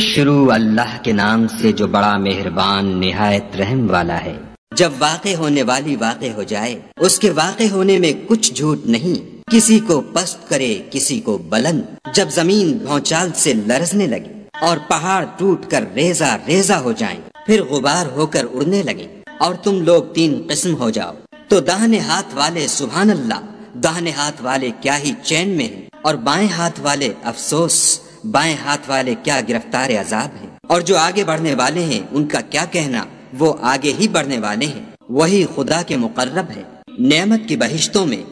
शुरू अल्लाह के नाम से जो बड़ा मेहरबान निहायत रहम वाला है। जब वाक़े होने वाली वाक़े हो जाए, उसके वाक़े होने में कुछ झूठ नहीं। किसी को पस्त करे, किसी को बुलंद। जब जमीन भौचाल से लरजने लगे और पहाड़ टूटकर रेजा रेजा हो जाएं, फिर गुबार होकर उड़ने लगे और तुम लोग तीन किस्म हो जाओ, तो दाहिने हाथ वाले सुभान अल्लाह, दाहिने हाथ वाले क्या ही चैन में है, और बाएं हाथ वाले अफसोस, बाएं हाथ वाले क्या गिरफ्तार अजाब है। और जो आगे बढ़ने वाले हैं उनका क्या कहना, वो आगे ही बढ़ने वाले हैं, वही खुदा के मुकर्रब है। नेमत की बहिश्तों में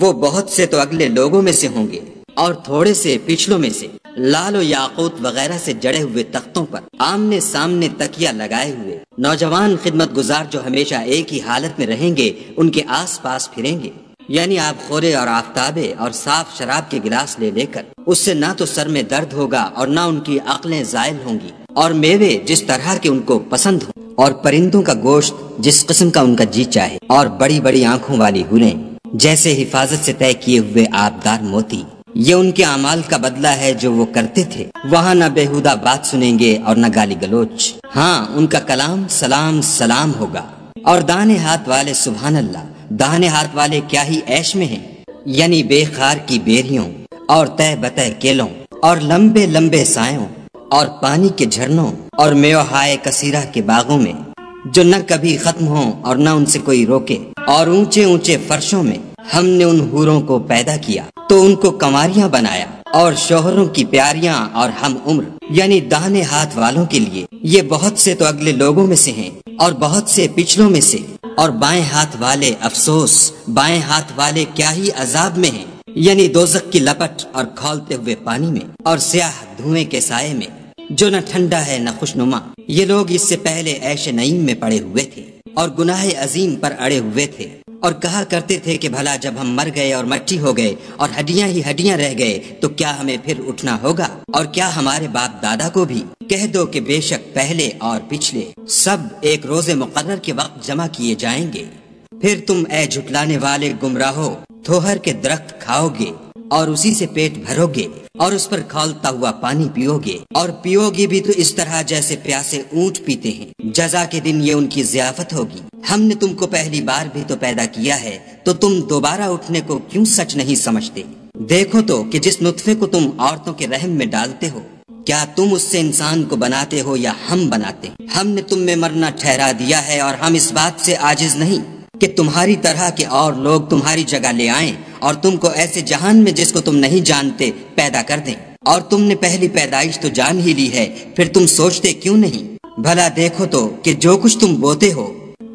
वो बहुत से तो अगले लोगों में से होंगे और थोड़े से पिछलों में से, लाल और याकूत वगैरह से जड़े हुए तख्तों पर आमने सामने तकिया लगाए हुए नौजवान खिदमत गुजार जो हमेशा एक ही हालत में रहेंगे, उनके आस पास फिरेंगे। यानी आप खोरे और आफ्ताबे और साफ शराब के गिलास ले लेकर, उससे ना तो सर में दर्द होगा और ना उनकी अक्लें जायल होंगी, और मेवे जिस तरह के उनको पसंद हो, और परिंदों का गोश्त जिस किस्म का उनका जी चाहे, और बड़ी बड़ी आँखों वाली हुरें जैसे हिफाजत से तय किए हुए आबदार मोती। ये उनके अमाल का बदला है जो वो करते थे। वहाँ न बेहुदा बात सुनेंगे और न गाली गलोच। हाँ, उनका कलाम सलाम सलाम होगा। और दाहिने हाथ वाले सुभान अल्लाह, दाहिने हाथ वाले क्या ही ऐश में हैं, यानी बेखार की बेरियों और तय बतय केलों और लंबे लंबे सायों और पानी के झरनों और मेवहाय कसीरा के बागों में, जो न कभी खत्म हो और न उनसे कोई रोके, और ऊंचे ऊंचे फर्शों में हमने उन हूरों को पैदा किया तो उनको कंवारियां बनाया, और शोहरों की प्यारियां और हम उम्र। यानी दाहिने हाथ वालों के लिए ये बहुत से तो अगले लोगों में से हैं और बहुत से पिछलों में से, और बाएं हाथ वाले अफसोस, बाएं हाथ वाले क्या ही अजाब में हैं, यानी दोजख की लपट और खौलते हुए पानी में और स्याह धुएं के साये में, जो न ठंडा है न खुशनुमा। ये लोग इससे पहले ऐश नईम में पड़े हुए थे और गुनाह अजीम पर अड़े हुए थे, और कहा करते थे कि भला जब हम मर गए और मट्टी हो गए और हड्डियां ही हड्डियां रह गए, तो क्या हमें फिर उठना होगा, और क्या हमारे बाप दादा को भी। कह दो कि बेशक पहले और पिछले सब एक रोज़े मुकर्रर के वक्त जमा किए जाएंगे। फिर तुम ऐ झुटलाने वाले गुमराहो, थोहर के दरख्त खाओगे और उसी से पेट भरोगे और उस पर खौलता हुआ पानी पियोगे, और पियोगे भी तो इस तरह जैसे प्यासे ऊंट पीते हैं। जजा के दिन ये उनकी ज़ियाफ़त होगी। हमने तुमको पहली बार भी तो पैदा किया है, तो तुम दोबारा उठने को क्यों सच नहीं समझते। देखो तो कि जिस नुत्फे को तुम औरतों के रहम में डालते हो, क्या तुम उससे इंसान को बनाते हो या हम बनाते हैं। हमने तुम में मरना ठहरा दिया है, और हम इस बात से आजिज नहीं कि तुम्हारी तरह के और लोग तुम्हारी जगह ले आएं और तुमको ऐसे जहान में जिसको तुम नहीं जानते पैदा कर दें। और तुमने पहली पैदाइश तो जान ही ली है, फिर तुम सोचते क्यों नहीं। भला देखो तो कि जो कुछ तुम बोते हो,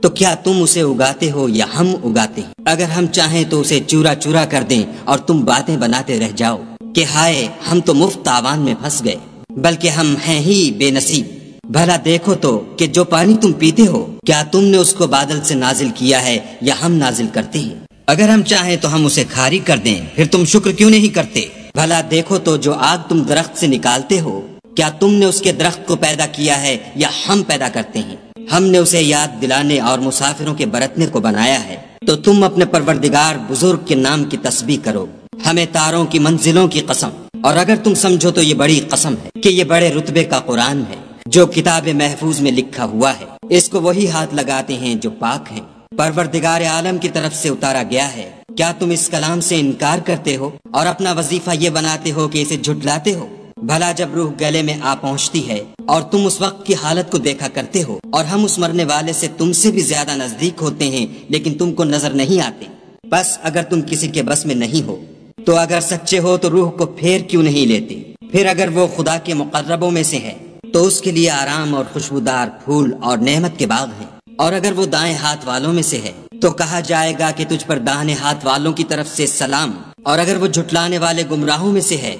तो क्या तुम उसे उगाते हो या हम उगाते हैं। अगर हम चाहें तो उसे चूरा चूरा कर दें, और तुम बातें बनाते रह जाओ कि हाय हम तो मुफ्त तावान में फंस गए, बल्कि हम हैं ही बेनसीब। भला देखो तो कि जो पानी तुम पीते हो, क्या तुमने उसको बादल से नाजिल किया है या हम नाजिल करते हैं। अगर हम चाहें तो हम उसे खारी कर दें, फिर तुम शुक्र क्यों नहीं करते। भला देखो तो जो आग तुम दरख्त से निकालते हो, क्या तुमने उसके दरख्त को पैदा किया है या हम पैदा करते हैं। हमने उसे याद दिलाने और मुसाफिरों के बरतने को बनाया है, तो तुम अपने परवरदिगार बुजुर्ग के नाम की तस्बीह करो। हमें तारों की मंजिलों की कसम, और अगर तुम समझो तो ये बड़ी कसम है कि ये बड़े रुतबे का कुरान है जो किताब महफूज में लिखा हुआ है। इसको वही हाथ लगाते हैं जो पाक हैं, परवरदिगार आलम की तरफ से उतारा गया है। क्या तुम इस कलाम से इनकार करते हो और अपना वजीफा ये बनाते हो कि इसे झुटलाते हो। भला जब रूह गले में आ पहुँचती है और तुम उस वक्त की हालत को देखा करते हो, और हम उस मरने वाले से तुमसे भी ज्यादा नजदीक होते हैं, लेकिन तुमको नजर नहीं आते। बस अगर तुम किसी के बस में नहीं हो, तो अगर सच्चे हो तो रूह को फेर क्यों नहीं लेते। फिर अगर वो खुदा के मुकर्रबों में से है, तो उसके लिए आराम और खुशबूदार फूल और नेमत के बाग हैं। और अगर वो दाएं हाथ वालों में से है, तो कहा जाएगा कि तुझ पर दाहिने हाथ वालों की तरफ से सलाम। और अगर वो झुटलाने वाले गुमराहों में से है,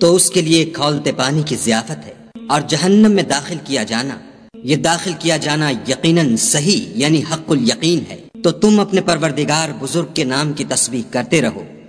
तो उसके लिए खौलते पानी की ज़ियाफ़त है और जहन्नम में दाखिल किया जाना। ये दाखिल किया जाना यकीनन सही यानी हक़ुल यकीन है। तो तुम अपने परवरदिगार बुजुर्ग के नाम की तस्बीह करते रहो।